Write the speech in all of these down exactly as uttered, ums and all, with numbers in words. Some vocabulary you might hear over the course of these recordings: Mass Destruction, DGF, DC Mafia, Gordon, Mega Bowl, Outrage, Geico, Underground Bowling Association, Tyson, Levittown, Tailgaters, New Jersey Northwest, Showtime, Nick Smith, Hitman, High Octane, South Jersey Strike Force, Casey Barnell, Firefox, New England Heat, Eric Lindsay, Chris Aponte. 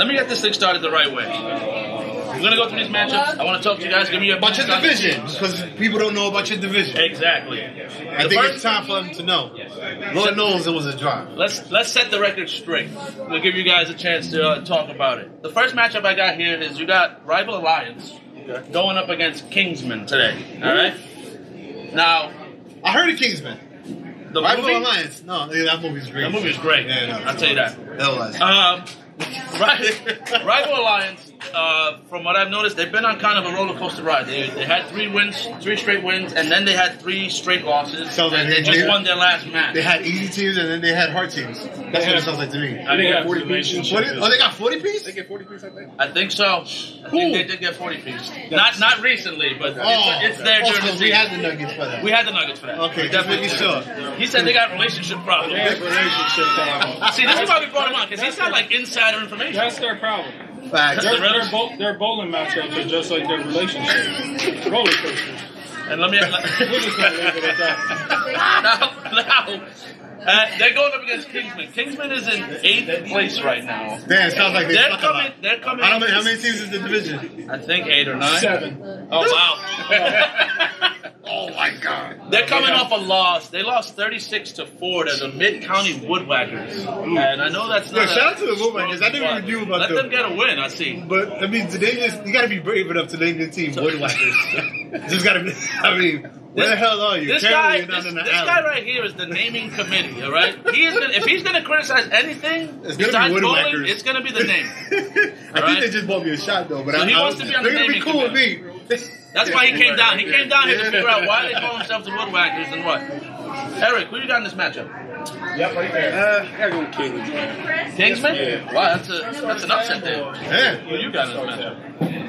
Let me get this thing started the right way. We're going to go through these matchups. I want to talk to you guys. Give me a bunch of divisions, because people don't know about your division. Exactly. I think it's time for them to know. Lord knows it was a drive. Let's let's set the record straight. We'll give you guys a chance to uh, talk about it. The first matchup I got here is you got Rival Alliance going up against Kingsman today. All right? Now, I heard of Kingsman. The Rival movie? Alliance. No, that movie's great. That movie's great. Yeah, yeah, I'll tell you that. That was. Um, right, Rival Alliance. Uh, from what I've noticed, they've been on kind of a roller coaster ride. They, they had three wins, three straight wins, and then they had three straight losses. So and they, they just they, won their last match. They had easy teams, and then they had hard teams. That's they what had, it sounds like to me. I think they got forty piece. Oh, they got forty piece. They get forty piece, I think. I think so. I Ooh. think they did get forty piece. Not not recently, but oh, it's, it's there. Oh, so we had the Nuggets for that. We had the Nuggets for that. Okay, definitely sure. He said they got relationship problems. They have relationship problems. See, this is why we brought him on, because he's not like insider information. That's their problem. Facts. Their, their, bo their bowling matchups are just like their relationships. Roller coasters. And let me... Let, no, no. Uh, they're going up against Kingsman. Kingsman is in eighth place right now. Damn, it sounds like they they're coming. They're coming. I don't know how many teams is the division. I think eight or nine. Seven. Oh wow. Oh my God. They're coming yeah. off a loss. They lost thirty-six to four to the Mid County Woodwhackers. Ooh. And I know that's not. Yo, shout out to the Woodwhackers. I didn't even do about that. Let them. them get a win. I see. But I mean, they just you got to be brave enough to name the team Woodwhackers. Just got to. I mean. Where this, the hell are you? This, guy, this, this guy right here is the naming committee, all right? He is gonna, if he's going to criticize anything it's besides be bowling, it's going to be the name. I right? think they just bought me a shot, though. But so I, he I wants was, to be on the naming cool committee. They're going to be cool with me. That's why he came down. He came down here to figure out why they call themselves the Woodwhackers and what. Eric, who you got in this matchup? Yep, right there. Uh, I gotta go with Kingsman. Kingsman? Yeah. Wow, that's, a, that's an upset there. Yeah. Who you got in this matchup?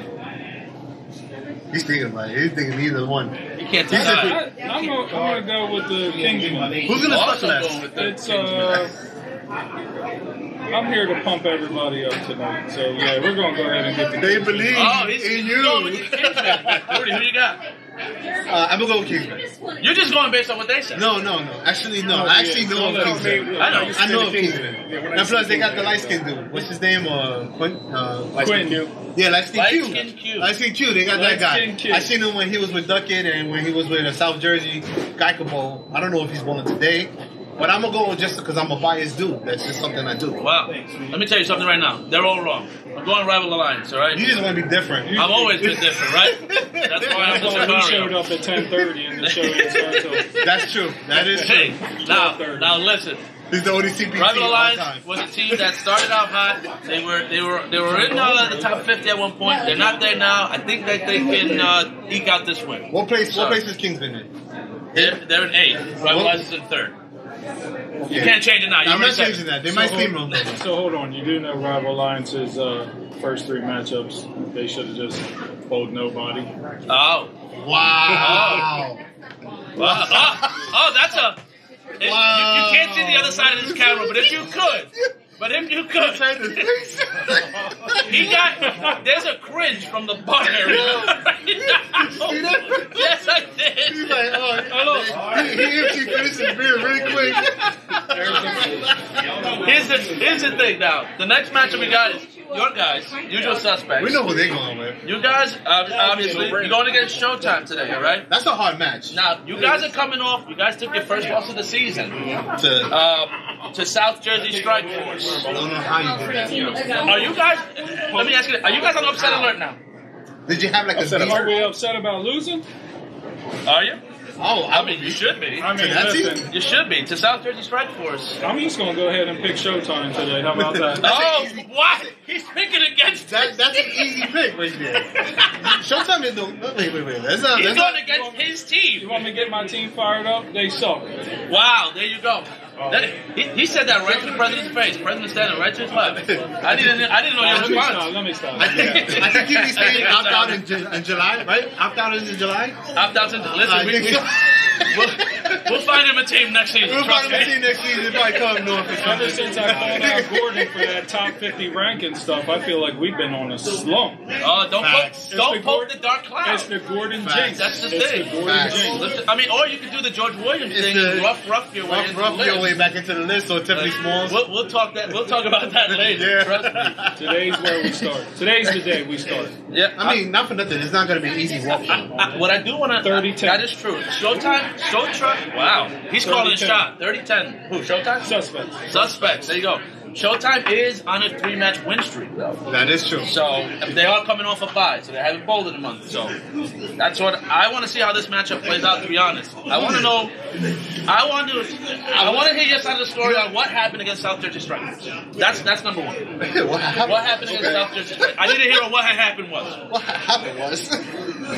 He's thinking like he's thinking either one. You can't tell. Uh, I, I'm, gonna, I'm gonna go with the Kingsman. Who's gonna also go with the It's uh, I'm here to pump everybody up tonight, so yeah, we're gonna go ahead and get the. They Kingsman. Believe oh, he's, in you. Going with the Kingsman. Rudy, who you got? Uh, I'm gonna go with Kingsman. You're just going based on what they said. No, no, no. Actually, no. Oh, I actually yeah. know of Kingsman. I know. I know of Kingsman. Yeah, and plus, they got the light skin dude. What's his name? Uh, Quinn. Uh, Quinn. Yeah, light skin Q. Light skin Q. Light skin Q. They got light that guy. I seen him when he was with Duckett and when he was with a South Jersey Geico Bowl. I don't know if he's bowling today, but I'm gonna go with just because I'm a biased dude. That's just something I do. Wow. Let me tell you something right now. They're all wrong. I'm going Rival Alliance, all right? You just want to be different. I've always been different, right? That's why I'm just Mario. Showed up at ten thirty and the show was That's true. That is true. Hey, now, now listen. This is the only C P C. Rival Alliance was a team that started out hot. They were they were they were in uh, the top fifty at one point. They're not there now. I think that they can uh, eke out this win. What place? So, what place is Kingsman in? They're, they're in eighth. Rival Alliance is in third. You yeah. can't change it now. You I'm not changing second. That. They so might steamroll that. So hold on. You do know Rival Alliance's uh, first three matchups. They should have just bowled nobody. Oh. Wow. Oh. Wow. Oh. Oh, that's a... It, wow. you, you can't see the other side of this camera, but if you could... But if you could, he got, there's a cringe from the butt area. Yes, I did. He's like, oh, oh he, he emptied finished his beer really quick. Here's the, here's the thing now. The next matchup we got is your guys, usual suspects. We know who they're going with. You guys, uh, obviously, you're going against Showtime today, all right? That's a hard match. Now, you guys are coming off, you guys took your first loss of the season. To, uh, to South Jersey Strike Force. I don't know how you did that. Are you guys? Let me ask you. Are you guys on upset alert now? Did you have like upset a? Are we upset about losing? Are you? Oh, I, I mean, be. you should be. I mean, listen, you should be to South Jersey Strike Force. I'm just gonna go ahead and pick Showtime today. How about that? Oh, what? He's picking against. That, that's an easy pick right there. Showtime is the. Wait, wait, wait. That's not. He's that's going not, against me, his team. You want me to get my team fired up? They suck. Wow, there you go. That, he, he said that right to the president's face. President standing right to his left. I didn't. I didn't know your response. Let me stop. I think, I think he was saying opt out in, in July, right? Opt out is in July. Opt out in. Listen, we. we We'll find him a team next season. We'll find him a team next season if I come north. Ever since I called out Gordon for that top fifty ranking stuff, I feel like we've been on a slump. Uh, don't Facts. poke, don't the, poke Gordon, the dark cloud. It's the Gordon Jinx. That's the thing. The I mean, or you can do the George Williams it's thing. The, rough, rough your way, rough, rough your way back into the list. Or Tiffany like, Smalls. We'll, we'll talk that. We'll talk about that later. Yeah. Trust me. Today's where we start. Today's the day we start. Yeah. I mean, I, not for nothing. It's not going to be easy walking. I, I, what I do want to thirty ten. That is true. Showtime. Showtime. Wow. He's calling a shot. thirty ten. Who? Showtime. Suspects. Suspects. There you go. Showtime is on a three-match win streak, though. That is true. So they are coming off a bye, so they haven't bowled in a month. So that's what I want to see how this matchup plays out. To be honest, I want to know. I want to. I want to hear your side of the story on what happened against South Jersey Strike Force. That's that's number one. What happened, what happened against okay. South Jersey Strike Force? I need to hear what happened was. What happened was.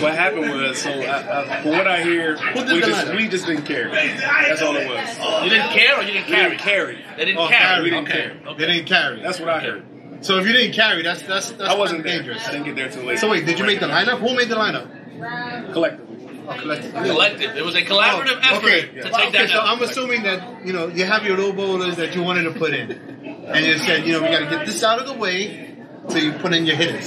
What happened was. So I, I, for what I hear, we just, we just didn't care. That's all it was. Uh, you didn't care, or you didn't carry. We didn't carry. They didn't oh, carry. We didn't okay. care. Okay. They didn't carry. That's what I okay. heard. So if you didn't carry, that's that's that's I wasn't dangerous. There. I didn't get there too late. So wait, did you make the lineup? Who made the lineup? Collectively. Oh, collectively. Collective. It was a collaborative oh, okay. effort yeah. to well, take okay, that. So out. I'm assuming that you know you have your low bowlers that you wanted to put in, and you said you know we got to get this out of the way. So you put in your hitters.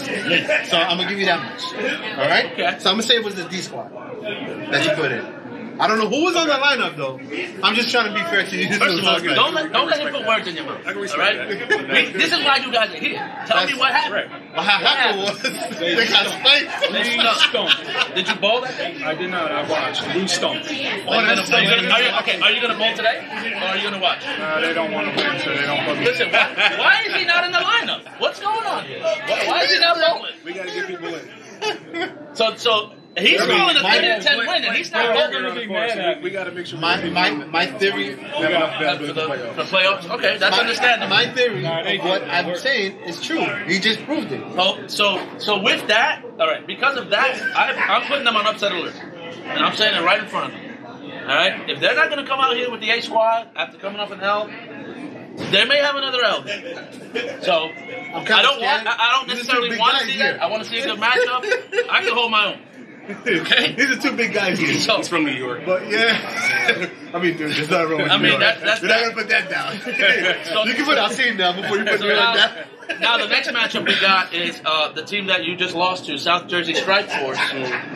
So I'm gonna give you that much. All right. Okay. So I'm gonna say it was the D squad that you put in. I don't know who was on that lineup, though. I'm just trying to be fair to you. First of all, don't let, don't let him put words in your mouth. I can respect all right? that. This is why you guys are here. Tell That's me what happened. Right. What happened was they got spiked. They stumped. Did you bowl that day? I did not. I watched. We stumped. Oh, are, are, okay, are you going to bowl today? Or are you going to watch? Uh, they don't want to win, so they don't bowl. Listen, why, why is he not in the lineup? What's going on here? Why, why is he not bowling? We got to get people in. So, so... He's I mean, calling a three ten win, and he's not going to be mad at. We got to make sure. My my my theory for the, the playoffs. Okay, that's my, understandable. My theory of what I'm saying is true. He just proved it. Oh, so so with that, all right. Because of that, I've, I'm putting them on upset alert, and I'm saying it right in front of them. All right, if they're not going to come out here with the A squad after coming off an L. They may have another L. So I don't want. I, I don't necessarily want to see that. I want to see a good matchup. I can hold my own. Okay. These are two big guys here. So, he's from New York. But yeah. I mean, dude, there's nothing wrong with I New mean, York. That, that's You're that. not going to put that down. So, you can put our team down before you put so now, down. Now, the next matchup we got is uh, the team that you just lost to, South Jersey Strike Force.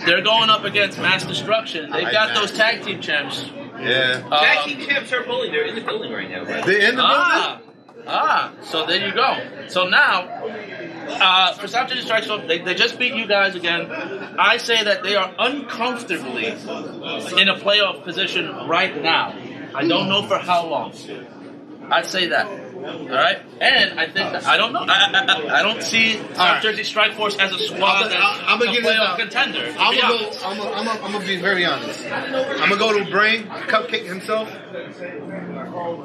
They're going up against Mass Destruction. They've like got that. those tag team champs. Yeah. Uh, tag team champs are bullying. They're in the building right now. Right? They're in the ah, building? Ah, so there you go. So now... Uh, for South Jersey Strike Force, they, they just beat you guys again. I say that they are uncomfortably in a playoff position right now. I don't know for how long. I'd say that. All right? And I think that, I don't know. I, I, I don't see South Jersey Strike Force as a squad that's a playoff contender. I'm going to I'm I'm I'm gonna be very honest. I'm going to go to Brain, Cupcake himself,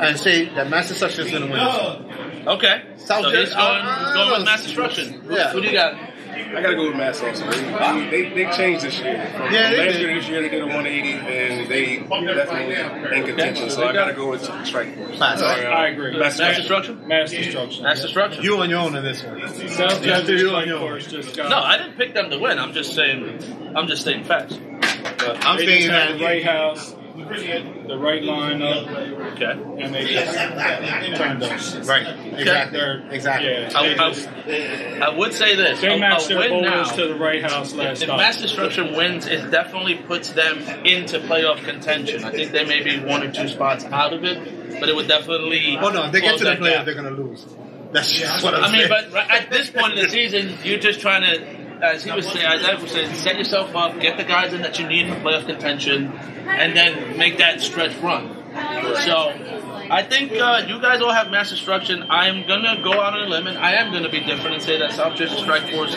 and say that Master Such is going to win. Okay. South so he's going, uh, going with Mass Destruction. Yeah. Who do you got? I got to go with Mass also. They, they, they changed this year. From yeah, they last did. year to this year, they did a one eighty, and they definitely in contention. Okay. So I got to go with Strike Force. Mass. So I, gotta, I agree. Mass, Mass Destruction? Mass Destruction. Mass Destruction. You on your own in this one. South Jersey Strike Force just got... No, I didn't pick them to win. I'm just saying, I'm just stating facts. But I'm saying that... the right house... the right lineup, okay, and they just turned up. Right, exactly. Okay. Exactly. Yeah, I, I, just, I would say this: they matched their bowlers to the right house last time. If Mass Destruction wins, it definitely puts them into playoff contention. I think they may be one or two spots out of it, but it would definitely. Oh no, if they get to the playoff, they're going to lose. That's just what I'm I saying. I mean, but at this point in the season, you're just trying to. As he was saying, as I was saying, set yourself up, get the guys in that you need for playoff contention, and then make that stretch run. So, I think uh, you guys all have Mass Destruction. I'm going to go out on a limb, and I am going to be different and say that South Jersey Strike Force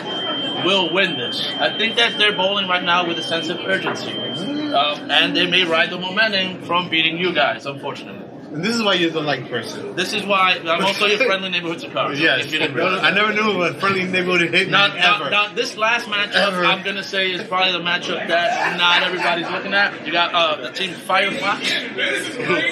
will win this. I think that they're bowling right now with a sense of urgency, um, and they may ride the momentum from beating you guys, unfortunately. And this is why you're the like person. This is why I'm also your friendly neighborhood Chicago. Yes. I never knew a friendly neighborhood hit now, now, ever. Now, this last matchup, ever. I'm going to say, is probably the matchup that not everybody's looking at. You got uh, the team Firefox.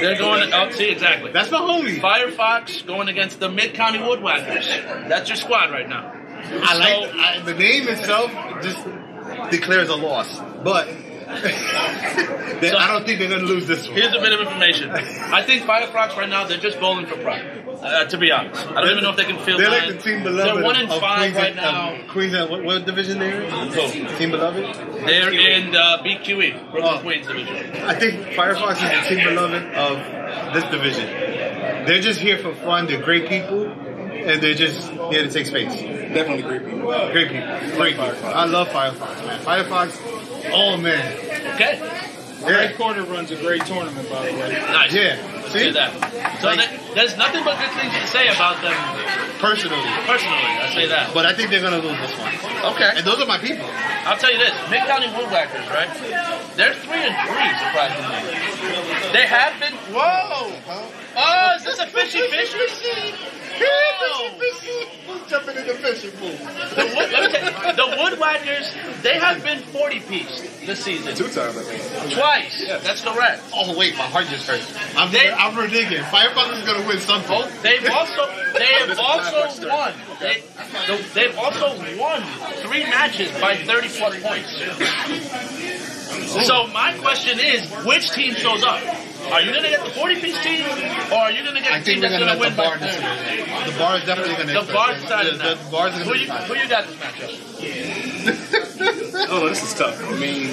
They're going to... Oh, see, exactly. That's the homie. Firefox going against the Mid County Woodwhackers. That's your squad right now. I so, like... The, I, the name itself just declares a loss. But... they, so, I don't think they're going to lose this one. Here's a bit of information. I think Firefox right now, they're just bowling for pride. Uh, to be honest, I don't they're, even know if they can feel. They're nine. Like the Team Beloved. They're one in five Queens right now. Um, Queens, at what, what division they're in? Oh. Team Beloved. They're in uh, B Q E, Brooklyn oh. Queens division. I think Firefox is the Team Beloved of this division. They're just here for fun. They're great people, and they're just here to take space. Definitely great people. Great people. Great Firefox. I love Firefox, man. Firefox. Oh man. Okay. Yeah. Great Quarter runs a great tournament, by the way. Nice. Yeah. See? That. So like, that, there's nothing but good things to say about them. Personally. Personally, I say that. But I think they're going to lose this one. Okay. And those are my people. I'll tell you this. Mid County Woodwhackers, right? They're three and three, surprisingly. They have been... Whoa! Oh, is this a fishy fish? Fishy, fishy. Who's jumping in the fishing pool? The, wood, let me tell you, the Woodwhackers, they have been forty-pieced this season. Two times, I think. Twice. Yes. That's correct. Oh, wait. My heart just hurt. I'm they, I'm predicting Firefox is going to win something. They've also they have also won. They, they've also won three matches by thirty plus points. So my question is, which team shows up? Are you going to get the forty-piece team, or are you going to get a team that's going to win by thirty? The bar is definitely going to win. The bar is decided now. The bar is going to win. Who you got this matchup? Oh, this is tough. I mean.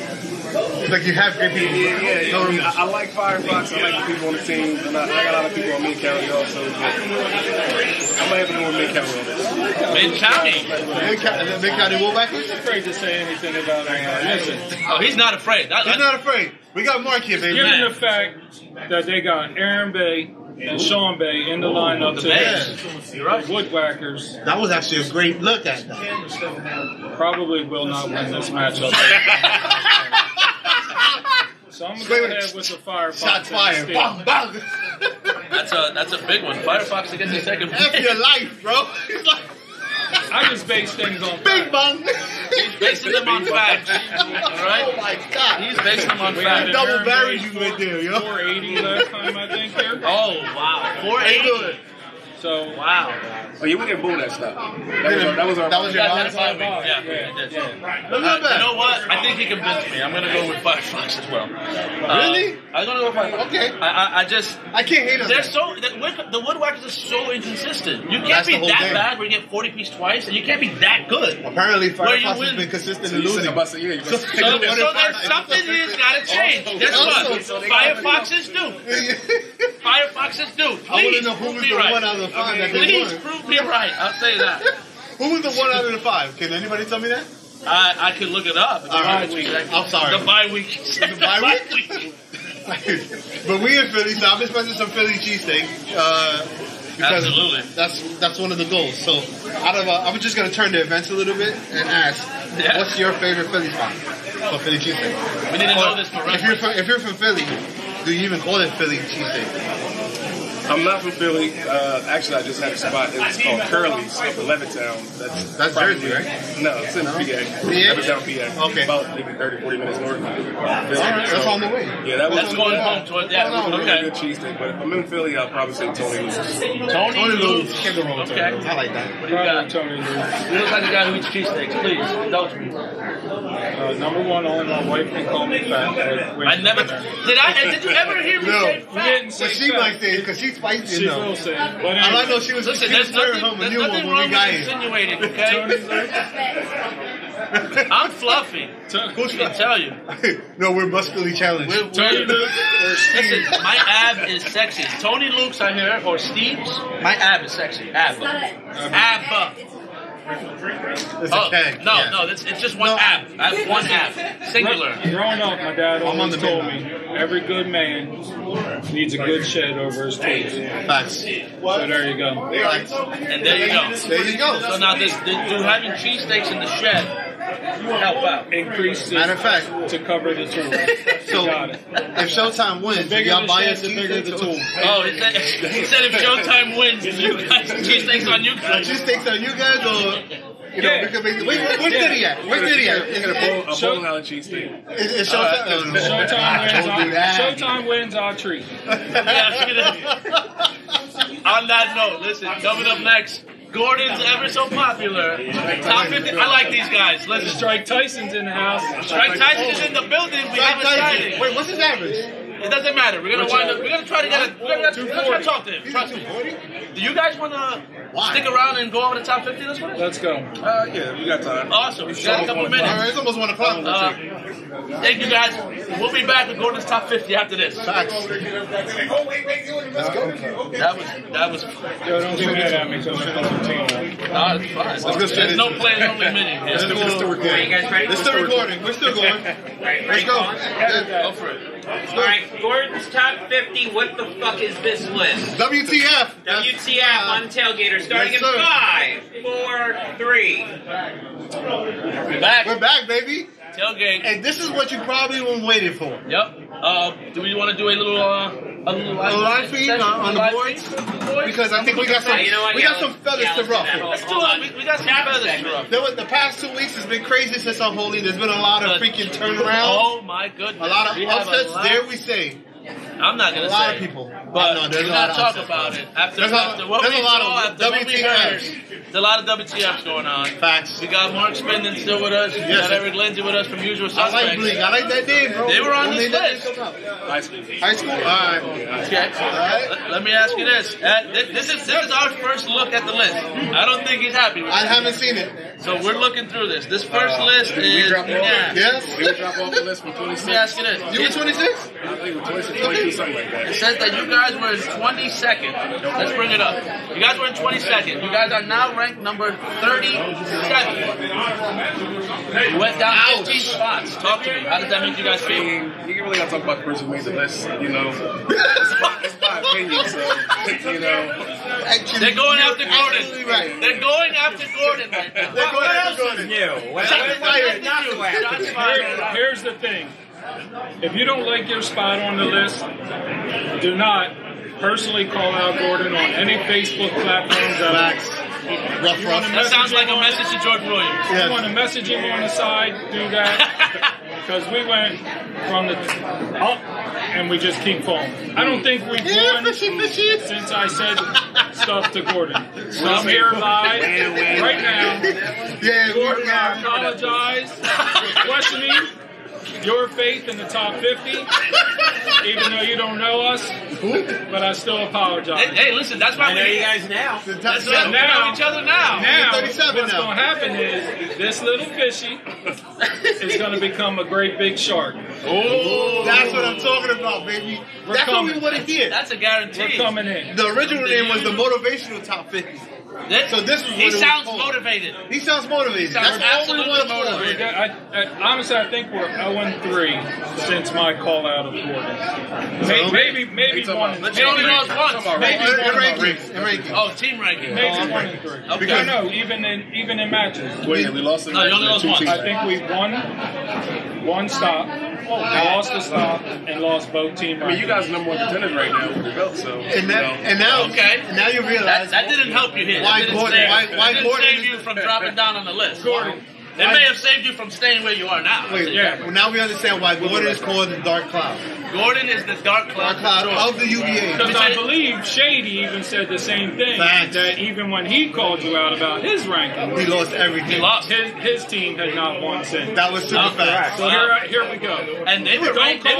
It's like you have great people. Yeah, yeah, yeah. I, mean, I, I like Firefox. I like the people on the team. I, I got a lot of people on Mid County also. But I'm going to have to go with Mid County. Mid County? Mid County, Mid County Woolback? He's afraid to say anything about it. Oh, he's not afraid. That, he's not afraid. We got Mark here, baby. Given the fact that they got Aaron Bay and Sean Bay in the lineup today. You're right. Woodwhackers. That was actually a great look at that. Probably will not win this matchup. So I'm going to head with the Firefox. Shot fire. Bang, bang. That's a that's a big one. Firefox against the second. F your life, bro. He's like, I just base things on big bang. He's basing them on facts. All right. Oh my God. He's basing them on facts. Double buried you right there, yo. four eighty last time I think there. Oh wow. four eighty. So wow. Oh, you went and booed that stuff. That was our, that was, our that was your last time. Yeah, yeah, yeah. Uh, you know what? I think he convinced me. I'm gonna go with Firefox as well. Uh, really? I'm gonna go with Firefox. Okay. I, I, I just I can't hate them. They're so the, the Woodwhackers are so inconsistent. You can't be that bad where you get forty piece twice, and you can't be that good. Apparently, Firefox has been consistent in losing. So there's something here's gotta change. Guess what? Firefox is due. Firefox is due. Please prove me right. Okay, please prove me right. I'll say that. Who was the one out of the five? Can anybody tell me that? I I could look it up. All right. Week. I'm sorry. The bye week. The bye week. week. But we in Philly, so I'm expecting some Philly cheesesteak. Uh, Absolutely. That's that's one of the goals. So out of uh, I'm just gonna turn the events a little bit and ask, yeah. What's your favorite Philly spot for Philly cheesesteak? We need to know or, this for reference. If you're from, if you're from Philly, do you even call it Philly cheesesteak? I'm not from Philly. Uh, actually, I just had a spot. It's called Curly's in Levittown. That's, that's Jersey, right? No, it's in no. P A. Levittown, P A. Okay. About maybe thirty, forty minutes north. All right, so, that's on the way. Yeah, that was that's going home toward that. Yeah, oh, no, okay. Really good cheesesteak. But if I'm in Philly, I'll probably say Tony Lou's. Tony Lou's. Can't go wrong with Tony Lou's. I like that. What do you got? Tony Lou's. You look like the guy who eats cheesesteaks. Please, indulge me. Uh, number one, only my wife can call me fat. I never. Did I? Did you ever hear me no, say fat? No, you didn't say but she fat. Liked it because she. Spicy, she will say. All I know, she was listen. She there's was nothing, home there's nothing wrong with insinuating. Okay, I'm fluffy. Who's gonna tell you? No, we're muscularly challenged. We're, Tony Luke or Steve. Listen, my ab is sexy. Tony Luke's I hear or Steve's. My ab is sexy. Ab. Ab. It's oh, a keg. No, yeah. no, it's, it's just one no. app. That's one app. Singular. Growing up, my dad always told me, every good man needs a good shed over his toes. Facts. So there you go. And there you go. There you go. So now, this, do having cheesesteaks in the shed help out? Increase matter of fact to cover the tool. So if Showtime wins, do y'all buy us the bigger the tool? Oh, he said, he said if Showtime wins, you guys cheesesteaks on you guys. Cheesesteaks on you guys or. You know, yeah. Where's Diddy at? Where's Diddy at? It's a bowling alley cheesesteak. It's Showtime wins our treat. Yeah, on that note, listen, coming up next, Gordon's ever so popular. Top fifty. I like these guys. Let's Strike Tyson's in the house. Strike Tyson is in the building. We have a signing. Wait, what's his average? It doesn't matter. We're gonna wind up. We're gonna try to get. A, we're gonna, we're gonna try to talk to him. Trust me. Do you guys want to stick around and go over the top fifty this week? Let's go. Uh, yeah, we got time. Awesome. We got a couple minutes. It's almost one o'clock. Uh, thank you guys. We'll be back with Gordon's top fifty after this. Facts. That was that was. Yo, don't do that at me. Nah, it's fine. There's no play, no limiting. It's still recording. It's still recording. We're still going. Let's go. Go for it. All right, Gordon's top fifty. What the fuck is this list? W T F. W T F uh, on Tailgater. Starting yes, in five, four, three. We're back. We're back, baby. Tailgate. And this is what you probably been waiting for. Yep. Uh, do we want to do a little, uh, a little live, a live feed on, on the boards? Because I think we got some, you know what, we got yeah, some feathers yeah, to ruffle. Let's do it. We got some feathers to ruffle. The past two weeks has been crazy since I'm holding. There's been a lot of freaking turnaround. Oh my goodness. A lot of we upsets. Lot. Dare we say? I'm not gonna say. A lot say, of people. But no, there's a lot of talk upsets, about it. After, there's after a, what there's we a lot saw, of W T Fs. There's a lot of W T Fs going on. Facts. We got Mark Spindon still with us. We yes, got Eric Lindsay with us from Usual Suspects. I like Bleak. I like that name, bro. They were on this list. High school. High school? All right. Okay. All right. Let, let me ask you this. Uh, this, this, is, this is our first look at the list. I don't think he's happy with it. I haven't seen it. So we're looking through this. This first uh, list is... We drop yeah. Yes. We drop off the list from twenty-six. Let me ask you this. You were twenty-six? I think we're twenty-six, twenty-two, something like that. It says that you guys were in twenty-second. Let's bring it up. You guys were in twenty-second. You guys are now ranked number thirty-seven. You went down fifteen spots. Talk to me. How does that make you guys feel? I mean, you really got to talk about the person who made the list, you know. It's my, it's my opinion, so, you know. Actually, they're going after Gordon. Right. They're going after Gordon right now. They're going after Gordon. Yeah. Here's the thing. If you don't like your spot on the list, do not personally call out Gordon on any Facebook platforms. Relax. Rough, rough. That sounds like a message to George Williams. If yes. you want to message him on the side, do that. Because we went from the up and we just keep falling. I don't think we've yeah, won fishy, fishy. since I said stuff to Gordon. So I'm here live right now. Yeah, Gordon, I apologize for questioning your faith in the top fifty, even though you don't know us, but I still apologize. Hey, hey listen, that's why we know you guys now. That's why we know each other now. Now, what's going to happen is this little fishy is going to become a great big shark. Oh, that's what I'm talking about, baby. We're that's coming. What we want to hear. That's a guarantee. We're coming in. The original name was the Motivational Top fifty. This, so this is he sounds motivated. He sounds motivated. He sounds That's absolutely one motivated. I, I, honestly, I think we're zero and three since my call out of Gordon. So maybe, maybe, maybe one. Let's only lost once. Maybe rankings. Oh, team rankings. Maybe oh, one and three. Okay. Because no, even in even in matches. Wait, we lost. No, you only lost once. I think we won one stop, lost a stop, and lost both team rankings. I mean, you guys are number one contenders right now with the belt. So and now, okay, now you realize that didn't help you here. Why Gordon? Why, why it didn't Gordon save you from dropping down on the list? Gordon. It may have saved you from staying where you are now. Wait, yeah. Well, now we understand why Gordon is called the Dark Cloud. Gordon is the Dark Cloud, dark cloud of, of the U B A. Because I believe Shady even said the same thing. Fact. That even when he called you out about his ranking, he lost everything. He lost. His, his team had not won since. That was super um, fact. So here, here we go. And they were ranked too. If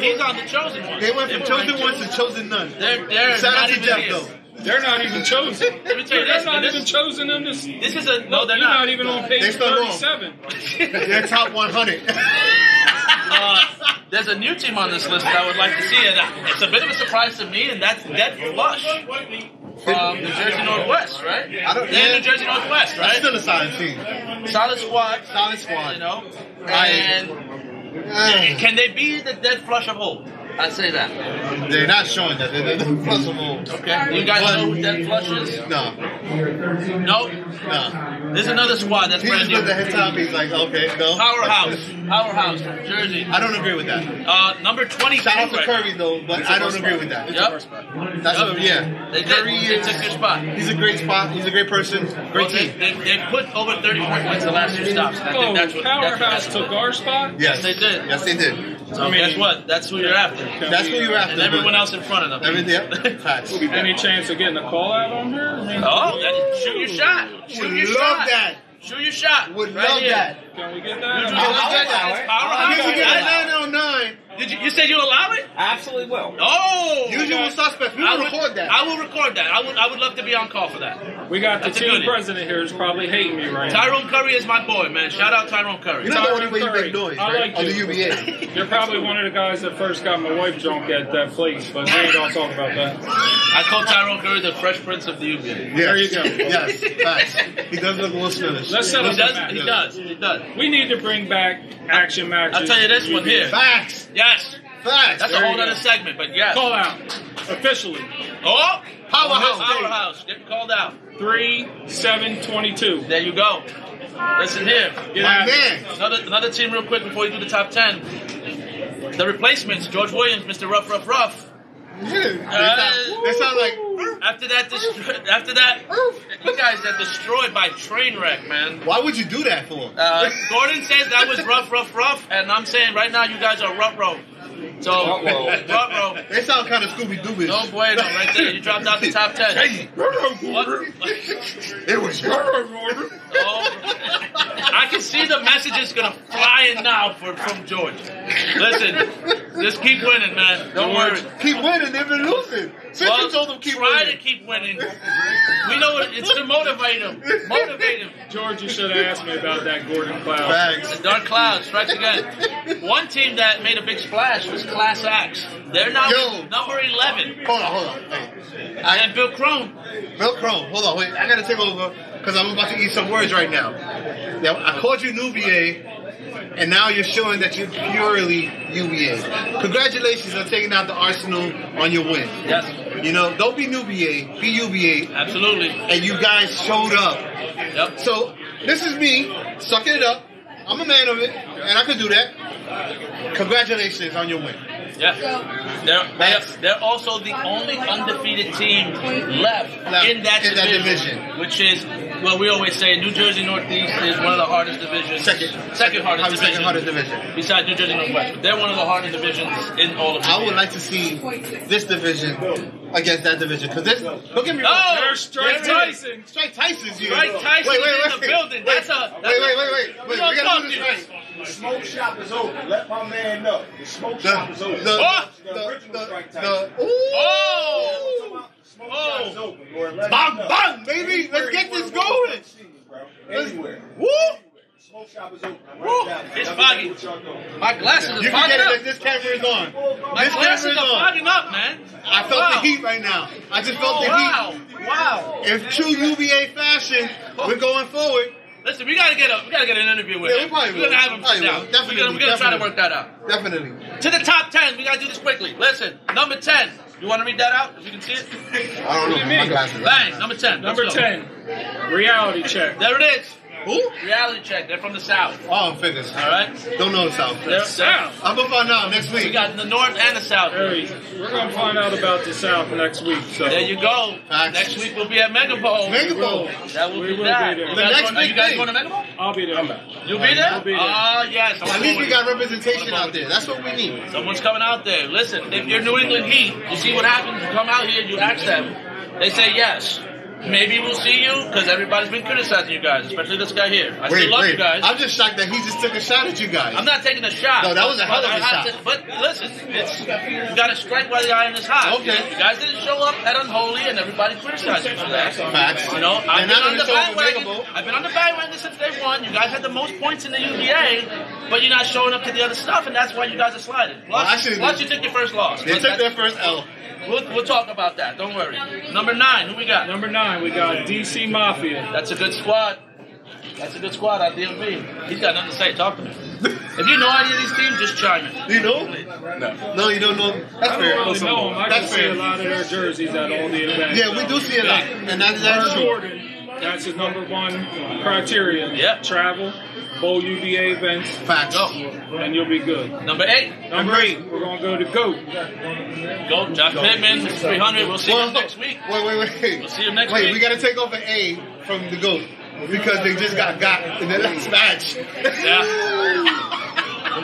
he's on the chosen one. They went from chosen ones to chosen none. They're, they're not even deaf, though. They're not even chosen. Let me tell you, they're not this, even chosen in this. This is a no. They're you're not. not even on page thirty-seven. They're top one hundred. uh, there's a new team on this list that I would like to see, and uh, it's a bit of a surprise to me, and that's Dead Flush from New Jersey Northwest, right? I don't, they're yeah. New Jersey Northwest, right? It's still a solid team. Solid squad. Solid squad. You know, and uh, can they be the Dead Flush of old? I say that. They're not showing that. They're the flush of old. Okay. Do you guys know who Dead Flush is? No. Nope. No. There's another squad that's he brand new. He just put the head top. He's like, okay, no. Powerhouse. Powerhouse from Jersey. I don't agree with that. Uh, number twenty. Shout out to Curry, though, but I don't agree with that. It's yep. Spot. That's yep. A, yeah. They did. Curry they took your spot. He's a great spot. He's a great person. Great well, team. They, they, they put over thirty points the last two stops. I think oh, that's what, Powerhouse that's what took our spot? Yes. Yes, they did. Yes, they did. So I mean, guess what? That's who you're after. That's who you're after. And everyone else in front of them. Everything. Yep. Any chance of getting a call out on her? I mean, oh, that, shoot your shot. Shoot your shot. Love that. Shoot your shot. Would right love here. That. Can we get that? Power nine oh nine. Did you? You said you allow it? I absolutely will. Oh, usual okay. suspects. We will I would, record that. I will record that. I would. I would love to be on call for that. We got That's the team president here who's probably hating me right now. Tyrone Curry is my boy, man. Shout out Tyrone Curry. You're not the only way you make noise. I right? like you. On the U B A. You're probably one of the guys that first got my wife drunk at that place, but we don't talk about that. I call Tyrone Curry the Fresh Prince of the U B A. Yes. There you go. Yes, facts. He does look a little Spanish. Let's set up. He does. He does. He does. We need to bring back action matches. I'll tell you this one here. Facts. Yeah. Yes. Facts. That's there a whole other segment, but yes. Call out. Officially. Oh. Powerhouse. Powerhouse. Getting called out. three seven twenty-two. There you go. Listen here. Get out. Another, another team real quick before you do the top ten. The replacements. George Williams, Mister Ruff, Ruff, Ruff. Yeah, they, uh, they sound like after that, distro- after that, you guys got destroyed by train wreck, man. Why would you do that for? Uh, Gordon says that was rough, rough, rough, and I'm saying right now you guys are rough, rough. So, rough, rough. They sound kind of Scooby Doobish. No bueno, right there. You dropped out the top ten. Hey, it was rough, rough. Oh, I can see the message is gonna fly in now for, from George. Listen, just keep winning, man. Don't George, worry. Keep winning. They've been losing. Since well, you told them keep try winning. Try to keep winning. We know it, it's to motivate them. Motivate them. George, you should have asked me about that Gordon Cloud. Thanks. The Dark Cloud strikes again. One team that made a big splash was Class X. They're now Yo. number eleven. Hold on, hold on. Hey. I, and Bill Crone. Bill Crone. Hold on, wait. I gotta take over because I'm about to eat some words right now. Now I called you N U B A, and now you're showing that you're purely U B A. Congratulations on taking out the Arsenal on your win. Yes. You know, don't be N U B A, be U B A. Absolutely. And you guys showed up. Yep. So this is me sucking it up. I'm a man of it, and I could do that. Congratulations on your win. Yeah, they're, they're, they're also the only undefeated team left, left in, that, in division, that division, which is what we always say. New Jersey Northeast is one of the hardest divisions, second, second hardest division, second hardest division, besides New Jersey Northwest. But they're one of the hardest divisions in all of. I would like to see this division against that division, because this, look at me. Oh, there's Strike Tyson. Strike Tyson's here. Strike Tyson wait, wait, wait, in the building. Wait, that's a, that's wait, wait, wait, wait. wait, wait we got to do this right. The smoke shop is over. Let my man know. The smoke the, shop is over. The, the, the, the original the, Strike Tyson. The, oh! The smoke oh. shop is over. Lord, let bang, bang, baby. Let's get this going. Anywhere. Woo! Smoke shop is open. It's foggy. My glasses are fogging up. You can get it if this camera is on. My this glasses is are fogging up, man. I felt wow. the heat right now. I just felt oh, the wow. heat. Wow. If true U B A fashion, we're going forward. Listen, we gotta get a, we gotta get an interview with yeah, him. We're gonna have him sit down. We're gonna, we're gonna try to work that out. Definitely. To the top ten, we gotta do this quickly. Listen, number ten. You want to read that out? If you can see it. I don't know. My glasses. Bang. Number ten. Number ten. Reality check. There it is. Who? Reality check. They're from the South. Oh, I'm finished. All right. Don't know the South. They're South. I'm going to find out next week. We got the North and the South. Hey, we're going to find out about the South next week. So. There you go. Facts. Next week we'll be at Mega Bowl. Mega Bowl. That will we be will that. Be there. The next going, week, you guys going to Mega Bowl? I'll be there. I'm back. You'll be there? I'll be there. Oh, uh, yes. I'm At least we got representation out there. That's what we need. Someone's coming out there. Listen, if you're New England Heat, you see what happens. You come out here, you ask them. They say yes. Maybe we'll see you, because everybody's been criticizing you guys, especially this guy here. I wait, still love wait. you guys. I'm just shocked that he just took a shot at you guys. I'm not taking a shot. No, that was a hell of a shot. To, but listen, it's, you got to strike while the iron is hot. Okay. You guys didn't show up at Unholy, and everybody criticized you for that. Facts. You know, I've been, on the bandwagon. I've been on the bandwagon since day one. You guys had the most points in the U B A, but you're not showing up to the other stuff, and that's why you guys are sliding. Plus, well, actually, plus you took your first loss. They took their first L. We'll, we'll talk about that. Don't worry. Number nine, who we got? Number nine. We got D C Mafia. That's a good squad. That's a good squad out D M V. He's got nothing to say. Talk to me. If you know any of these teams, just chime in. Do you know? No. No, you don't know. That's I fair. Don't really know them. I That's fair. See a lot of their jerseys at all the events. Yeah, we do see a lot. And that's, that's Gordon. That's his number one criteria. Yep. Travel, bowl U B A events. Facts. Go. And you'll be good. Number eight. Number eight. We're going to go to GOAT. GOAT, Josh Pittman, three hundred. We'll see well, him next week. Wait, wait, wait. We'll see him next wait, week. Wait, we got to take over A from the GOAT because they just got got in the next match. Yeah.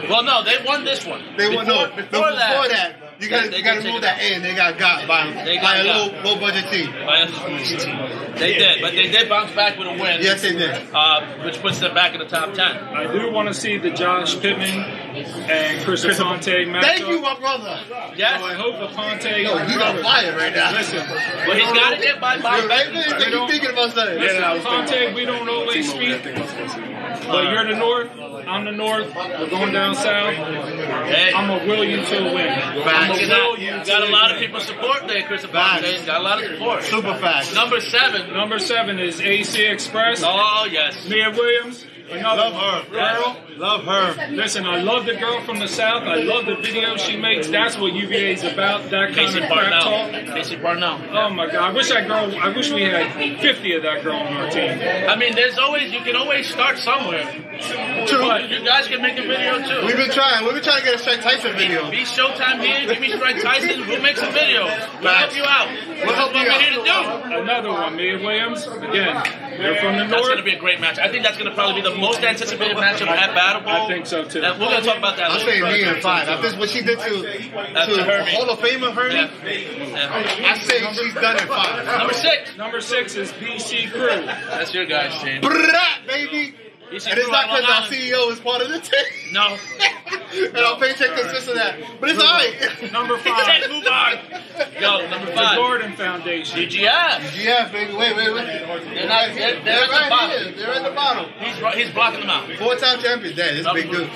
Well, no, they won this one. They before, won no. Before, before that, that, you got you got to move that in. They got got by they by got a low got. low budget team. By a, they yeah, did, yeah, but yeah. they did bounce back with a win. Yes, they did, uh, which puts them back in the top ten. I do want to see the Josh Pittman and Chris Aponte matchup. Thank you, my brother. Yes, so I hope Aponte. No, he's on fire right now. Listen, but he's got it by by. You thinking about something? Listen, Aponte, we don't always speak. But you're the north, I'm the north, we're going down south. Hey. I'm going to will you to a win. Facts. You got, got a lot win. of people support there, Chris Aponte. Got a lot of support. Super facts. Number seven. Number seven is A C Express. Oh, yes. Mia Williams. Another love her. Girl. Yes. Love her. Listen, I love the girl from the South. I love the video she makes. That's what U V A is about. That kind of crap talk. Casey Barnell. Oh my God. I wish that girl, I wish we had fifty of that girl on our team. I mean, there's always, you can always start somewhere. True. But you guys can make a video too. We've been trying. We've been trying to get a Strike Tyson video. Be Showtime here. Give me Strike Tyson. We'll make some videos. We'll help you out. We'll help what we're here to do. Another one, Mia Williams. Again, they're from the North. That's going to be a great match. I think that's going to probably be the most anticipated matchup at Battle Bowl. I think so too. We're going to talk about that later. I say Mia and five. I think what she did to, to, to Hermie. Hall of Famer Hermie, yeah. I say she's done in five. Number six. Number six is B C. Crew. That's your guys, Shane. Brat, baby. And it's not because our C E O is part of the team. No. And no. Our paycheck right. consists of that. But it's alright. Number five. Move on. Yo, number five. The Gordon Foundation. D G F. D G F, baby. Wait, wait, wait. They're, not, they're, they're, they're at right the bottom. Here. They're at the bottom. He's, he's blocking them out. Four-time champion. That is a big dude.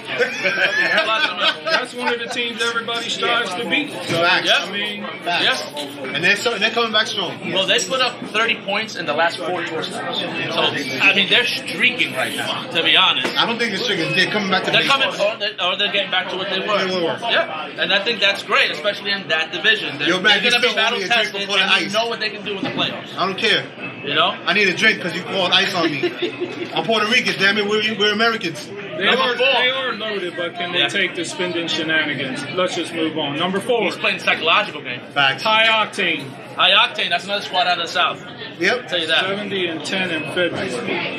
That's one of the teams everybody strives to beat. So, Facts. Yep. I mean, Facts. Yep. And they're, so, they're coming back strong. Well, they split up thirty points in the last four tours. So, I mean, they're streaking right now. To be honest, I don't think it's true. They're coming back to they're baseball. coming, or, they, or they're getting back to what they were. They were. Yep, and I think that's great, especially in that division. They're, they're going to be battle tested, and I know what they can do in the playoffs. I don't care. You know, I need a drink because you poured ice on me. I'm Puerto Rican, damn it. We're, we're Americans. They are, they are loaded, but can yeah. they take the spending shenanigans? Let's just move on. Number four. He's playing psychological game. Facts. High Octane. High Octane. That's another squad out of the South. Yep. I'll tell you that. seventy and ten in February.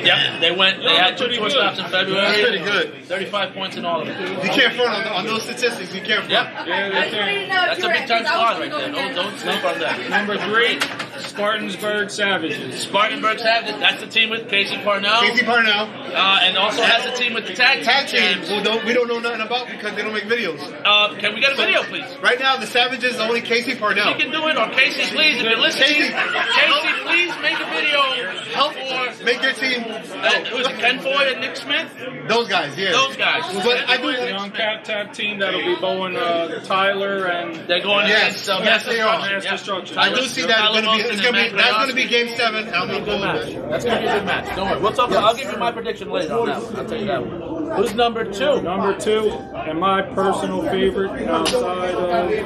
Yep. They went. They no, had two tour stops in February. That's pretty good. thirty-five points in all of it. You can't front on, on those statistics. You can't front. Yep. Yeah, that's, that's a big time squad right there. Don't, don't sleep on that. Number three. Spartanburg Savages. Spartanburg Savages. That's the team with Casey Parnell. Casey Parnell. Uh, and also has a team with the tag, tag team. Who don't, we don't know nothing about because they don't make videos. Uh, can we get a video, please? Right now, the Savages are only Casey Parnell. You can do it, or Casey, please, if you're listening. Casey, Casey please make a video. Help or make your team. Uh, who's it, Ken Foy and Nick Smith? Those guys, yeah. Those guys. But I do the uncapped tag team that'll be bowling uh, Tyler and they're going yes, against uh, yes, they are. Mass Destruction. I do see that going to be. It's gonna be, that's going to be game seven. That's going to be a good match. That's going to be a good match. Don't worry. We'll talk about, I'll give you my prediction later on that one. I'll tell you that one. Who's number two? Number two, and my personal favorite outside of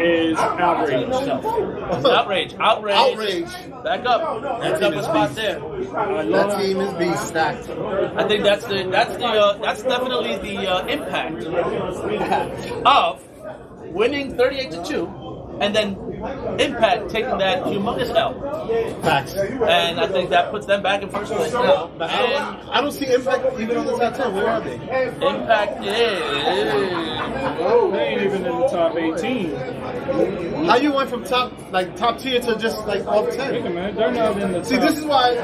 is Outrage. Outrage. Outrage. Outrage. Back up. That's up a spot there. That team is being stacked. I think that's the that's the uh, that's definitely the uh, impact of winning thirty-eight to two. And then Impact taking that humongous L. Facts. And I think that puts them back in first place now. And I don't see Impact even on the top ten. Where are they? Impact is... Whoa. They ain't even in the top eighteen. How you went from top like top tier to just like off ten? They're not in the top. See, this is why...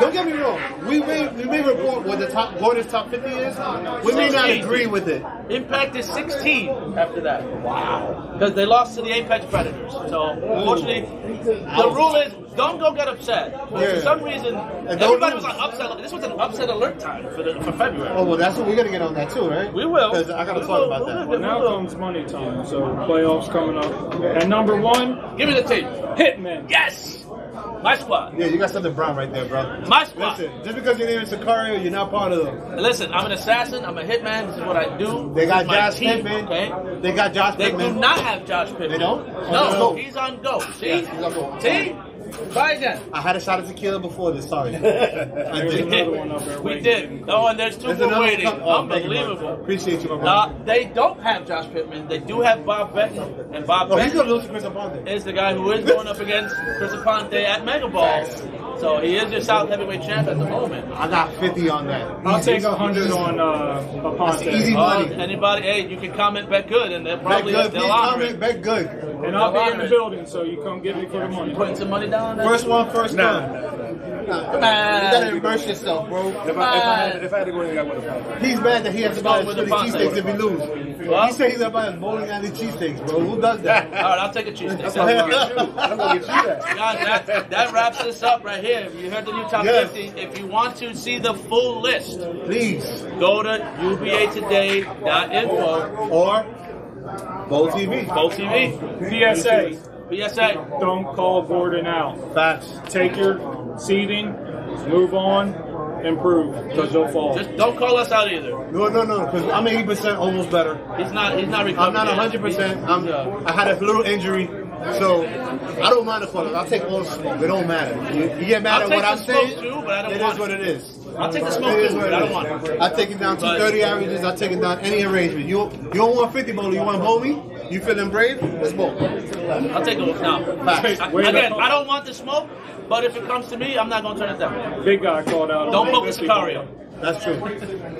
Don't get me wrong. We may, we may report what the top Gordon's top fifty is. We may not agree with it. Impact is sixteen after that. Wow. Because they lost to the Apex Predators. So, unfortunately, the rule is don't go get upset. Yeah. For some reason, everybody was on upset. This was an upset alert time for, the, for February. Oh, well, that's what we're going to get on that too, right? We will. Because I got to talk will, about that. Well, now comes money time. So, playoffs coming up. And number one. Give me the tape. Hitman. Yes. My squad. Yeah, you got something brown right there, bro. My squad. Listen, just because your name is Sicario, you're not part of them. Listen, I'm an assassin. I'm a hitman. This is what I do. They got Josh Pittman. Okay? They got Josh Pittman. They do not have Josh Pittman. They don't? No, he's on GOAT. See? Yeah, he's on GOAT. See? Try again. I had a shot of tequila before this. Sorry. I did. We did. Oh, and there's two there's more waiting. Oh, unbelievable. You, Appreciate you, my brother. Uh, they don't have Josh Pittman. They do have Bob Benton. And Bob oh, Benton he's gonna lose to Chris Aponte. Is the guy who is going up against Chris Aponte at Mega Bowl. So he is your South Heavyweight Champ at the moment. I got fifty on that. I'll take one hundred on uh, Aponte. Easy money. Uh, anybody, hey, you can comment, bet good, and they'll probably bet good, they'll honor it. Bet good. And I'll be in the building, so you come get me for the money. Putting some money down? First one, first time. Nah, you gotta immerse yourself, bro. If I, if, I, if I had to go in, I would have. He's bad that he has to buy the cheesesteaks if he loses. Well, he said he's about to buy bowling alley cheesesteaks, bro. Who does that? All right, I'll take a cheesesteak. I'm gonna get you that. Guys, that, that wraps this up right here. You heard the new top yes. fifty. If you want to see the full list, please go to U B A today dot info or BowlTV. BowlTV. P S A. P S A. Don't call Gordon out. Facts. Take your seating, move on, improve, because you'll fall. Just don't call us out either. No, no, no, because I'm eighty percent almost better. He's not, he's not recovering. I'm not one hundred percent. I'm, yeah. I had a little injury, so I don't mind the follow. I'll take all the smoke. It don't matter. You, you get mad I'll at what I'm saying, too, but I don't it want is what it is. I'll take the smoke too, but I don't want it. I'll take it down to thirty averages. I'll take it down any arrangement. You, you don't want fifty bowler, you want bowling? You feeling brave? Let's bowl. I'll take a look now. Again, I don't want the smoke, but if it comes to me, I'm not going to turn it down. Big guy called out. Don't smoke with Sicario. That's true.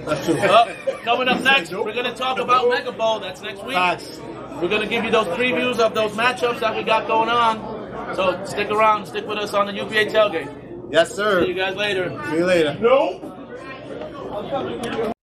That's true. Well, coming up next, we're going to talk about Mega Bowl. That's next week. We're going to give you those previews of those matchups that we got going on. So stick around. Stick with us on the U B A tailgate. Yes, sir. See you guys later. See you later. No.